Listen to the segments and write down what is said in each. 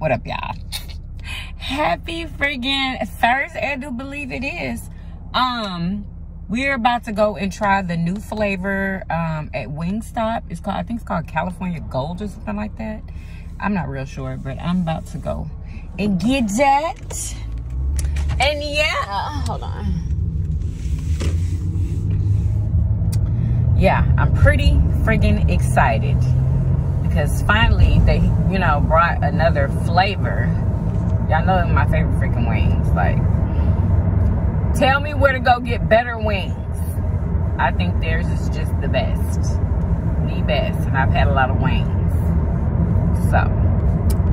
What up, y'all? Happy friggin' Thursday, I do believe it is. We're about to go and try the new flavor at Wingstop. It's called, I think it's called California Gold or something like that. I'm not real sure, but I'm about to go and get that. And yeah, hold on. Yeah, I'm pretty friggin' excited. Because finally they, you know, brought another flavor. Y'all know my favorite freaking wings. Like, tell me where to go get better wings. I think theirs is just the best. The best. And I've had a lot of wings. So,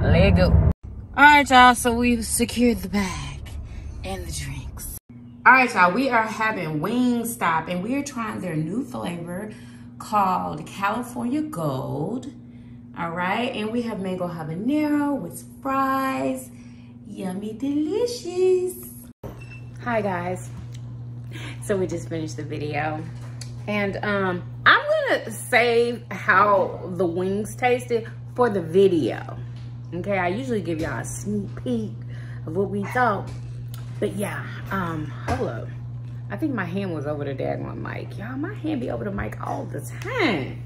let go. Alright, y'all. So, we've secured the bag and the drinks. Alright, y'all. We are having Wingstop. And we are trying their new flavor called California Gold. All right, and we have mango habanero with fries. Yummy, delicious. Hi guys, so we just finished the video, and I'm gonna save how the wings tasted for the video. Okay, I usually give y'all a sneak peek of what we thought, but yeah, hold up. I think my hand was over the daggone mic. Y'all, my hand be over the mic all the time.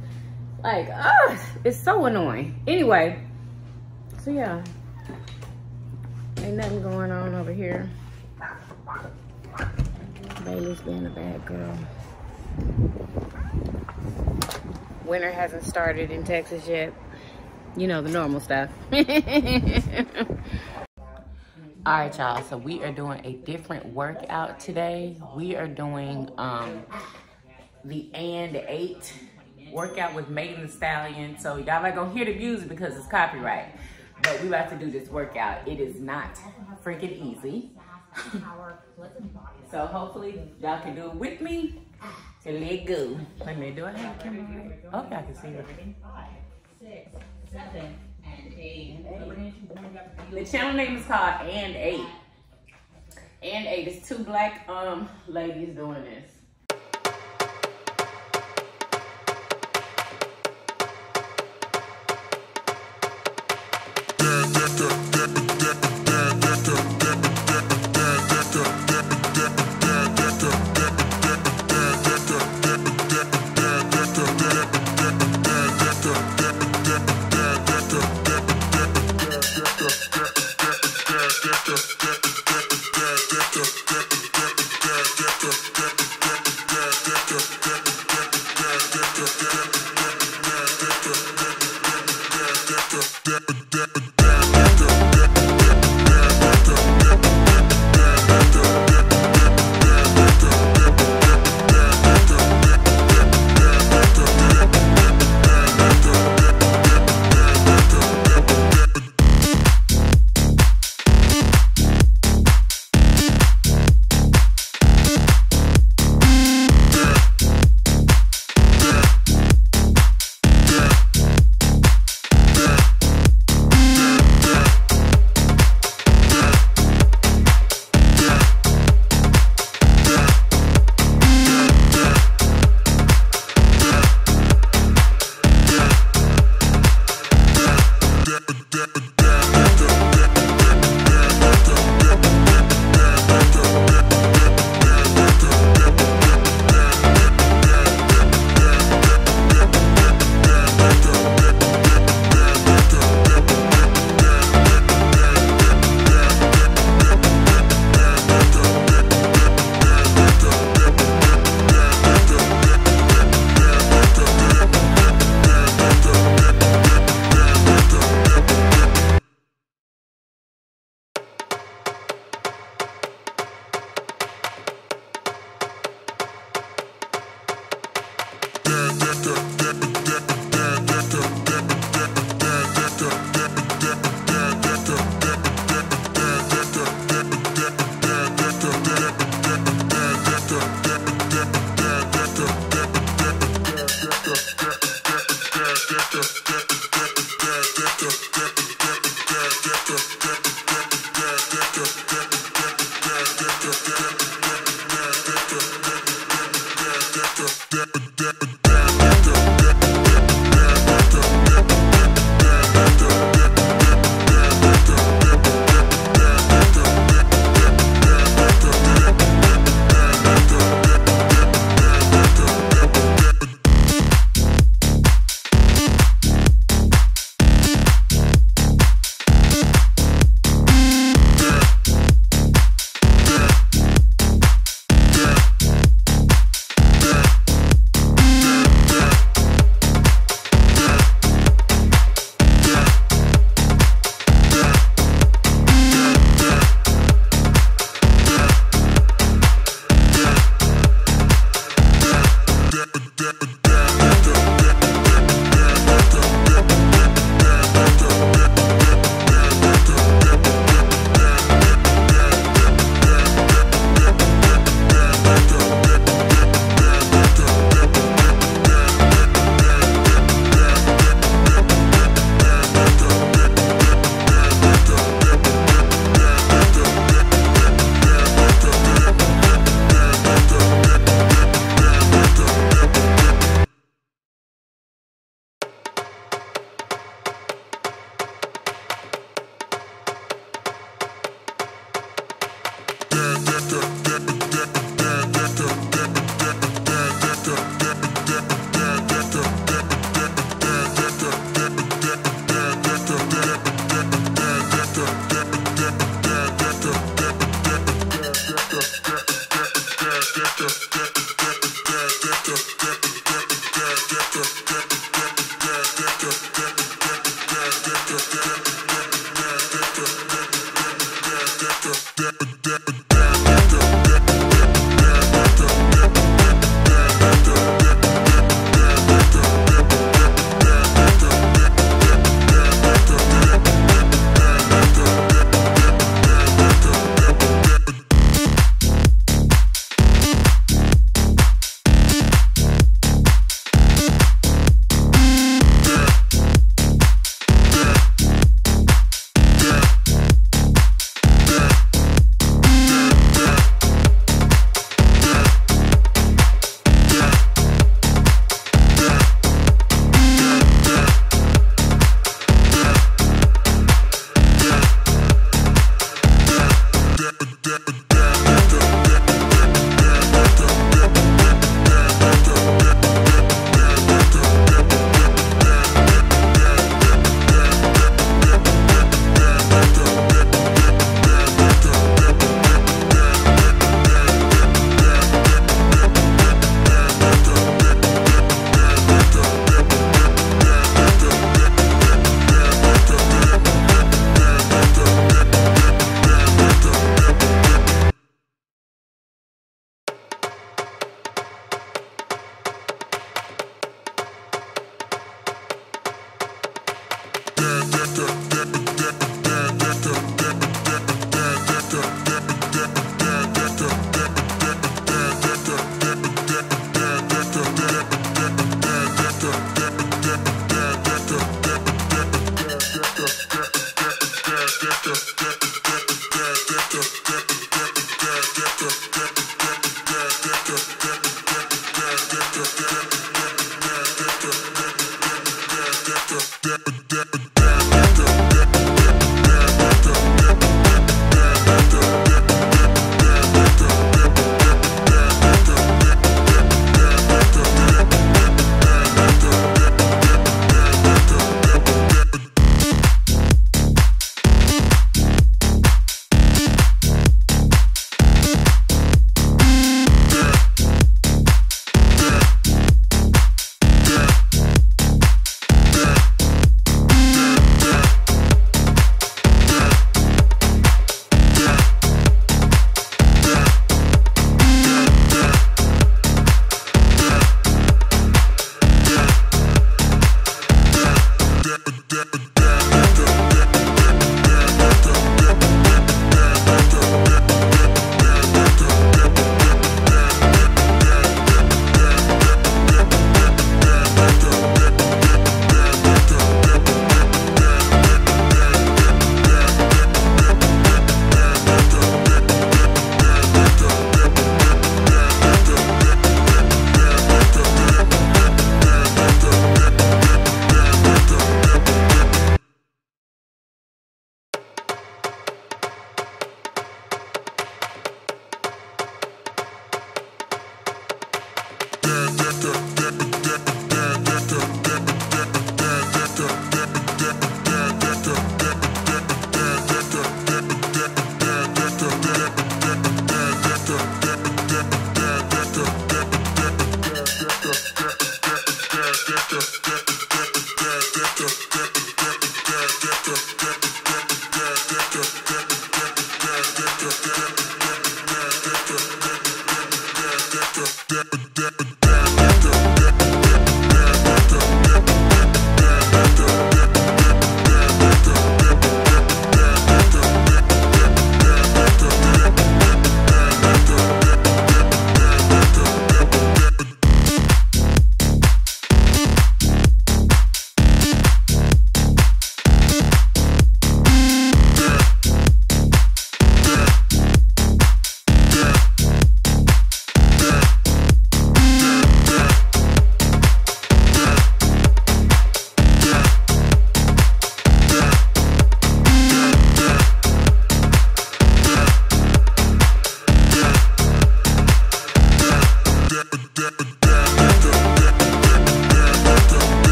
Like, ugh, it's so annoying. Anyway, so yeah, ain't nothing going on over here. Bailey's being a bad girl. Winter hasn't started in Texas yet. You know, the normal stuff. All right, y'all, so we are doing a different workout today. We are doing the and eight workout with Maiden the Stallion. So y'all not gonna hear the music because it's copyright. But we about to do this workout. It is not freaking easy. So hopefully y'all can do it with me. So let go. Let me do it. Oh, y'all can see it. 6, 7, and 8. The channel name is called And Eight. And Eight is two black ladies doing this.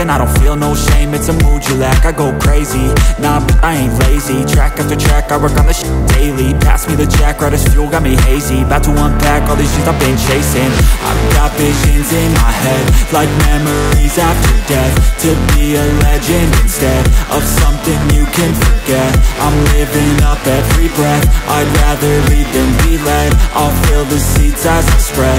And I don't feel no shame, it's a mood you lack. I go crazy, nah, but I ain't lazy. Track after track, I work on this shit daily. Pass me the jack, right as fuel, got me hazy. About to unpack all these shit I've been chasing. I've got visions in my head, like memories after death. To be a legend instead of something you can forget. I'm living up every breath, I'd rather lead than be led. I'll fill the seeds as I spread,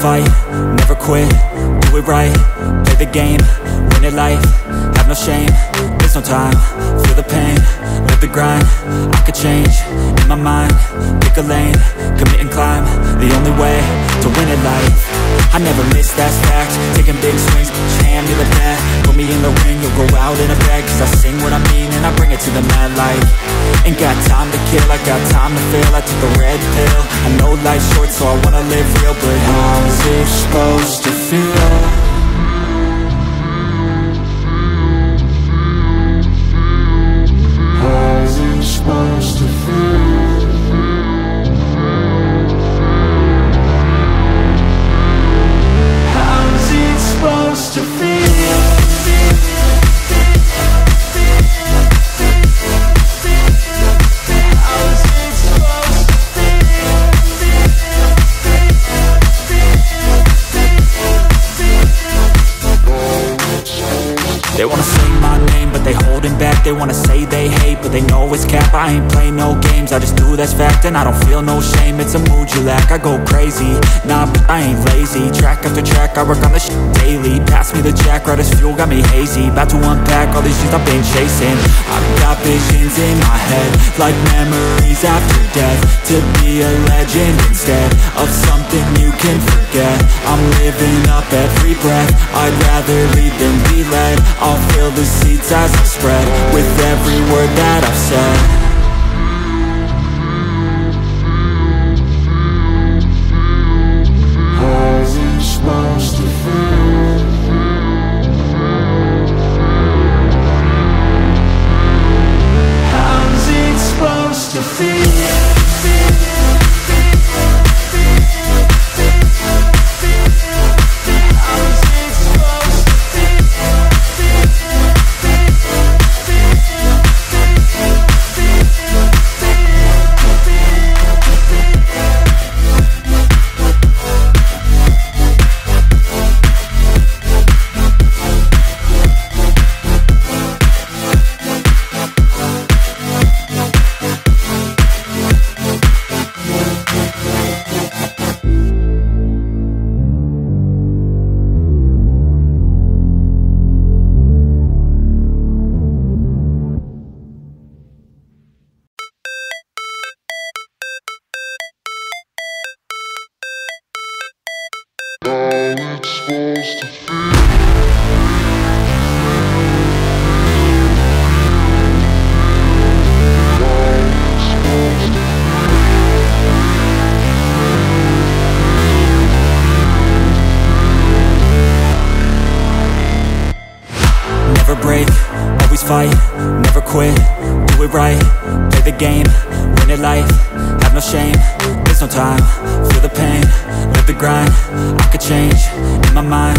Fight, never quit. do it right, play the game, win it life, have no shame, there's no time, feel the pain, live the grind, I could change, in my mind, pick a lane, commit and climb, the only way to win at life. I never miss, that's fact. Taking big swings, jam, you're the bat. Put me in the ring, you'll go out in a bag. Cause I sing what I mean and I bring it to the mad light. Ain't got time to kill, I got time to feel. I took a red pill, I know life's short, so I wanna live real. But how's it supposed to feel? They wanna say my name, but they holding back. They wanna say they hate, but they know it's cap. I ain't play no games, I just do, that's fact. And I don't feel no shame, it's a mood you lack. I go crazy, nah, but I ain't lazy. Track after track, I work on this shit daily. Pass me the jack, right as fuel, got me hazy. About to unpack all these shit I've been chasing. I've got visions in my head, like memories after death. To be a legend instead of something you can forget. I'm living up every breath, I'd rather lead than be led. I'll fill the seats as I spread with every word that I've said. Never break, always fight, never quit, do it right, play the game, win it life, have no shame, there's no time, feel the pain, live the grind, I could change, in my mind,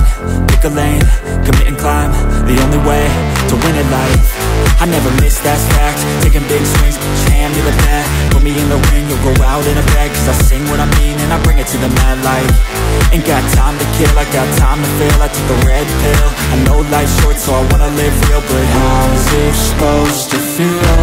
pick a lane, commit and climb, the only way to win at life. I never miss, that's fact. Taking big swings, jam, you're the bat. Put me in the ring, you'll go out in a bag. Cause I sing what I mean and I bring it to the mad light. Ain't got time to kill, I got time to feel. I took a red pill, I know life's short, so I wanna live real. But how's it supposed to feel?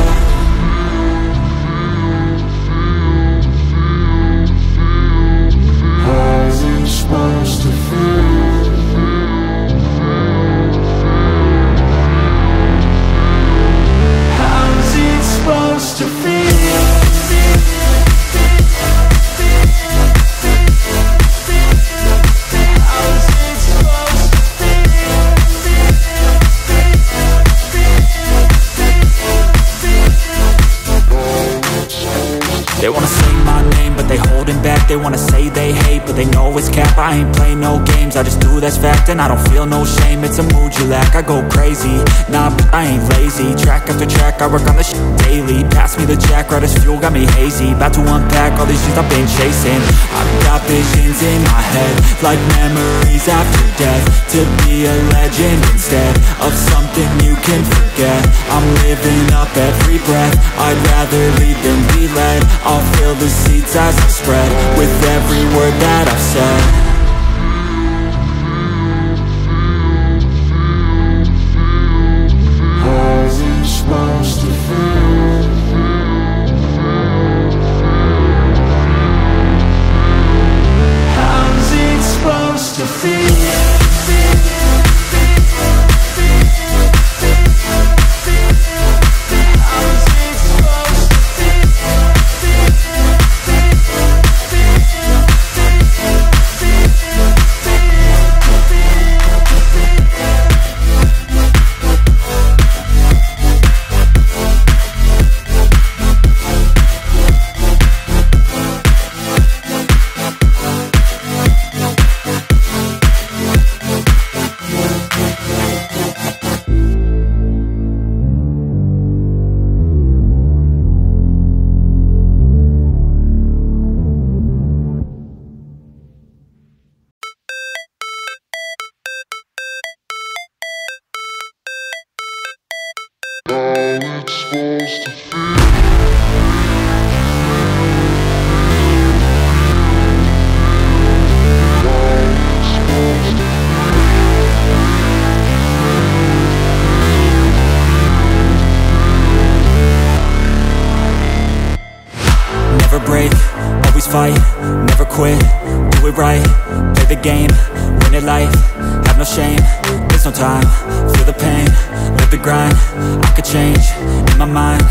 They wanna say my name, but they holding back. They wanna say they hate, but they know it's cap. I ain't play no games, I just do, that's fact. And I don't feel no shame, it's a mood you lack. I go crazy, nah, but I ain't lazy. Track after track, I work on this shit daily. Pass me the jack, right as fuel, got me hazy. About to unpack all these shit I've been chasing. I've got visions in my head, like memories after death. To be a legend instead of something you can forget. I'm living up every breath, I'd rather lead than be led. I'll fill the seats as I spread with every word that I've said. How's it supposed to feel? How's it supposed to feel? it's supposed to feel. Never break, always fight, never quit, do it right, play the game, win it life, have no shame, there's no time, feel the pain, live the grind, I could change, in my mind,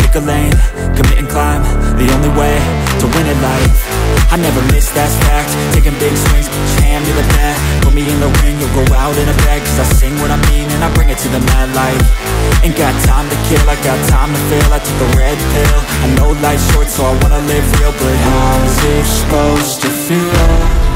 pick a lane, commit and climb, the only way to win at life. I never miss, that's fact, taking big swings, jam, you're the bat, put me in the ring, you'll go out in a bag, cause I sing what I mean and I bring it to the mad light. Ain't got time to kill, I got time to feel, I took a red pill, I know life's short so I wanna live real, but how's it supposed to feel?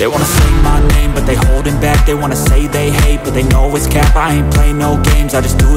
They wanna say my name, but they holding back. They wanna say they hate, but they know it's cap. I ain't play no games, I just do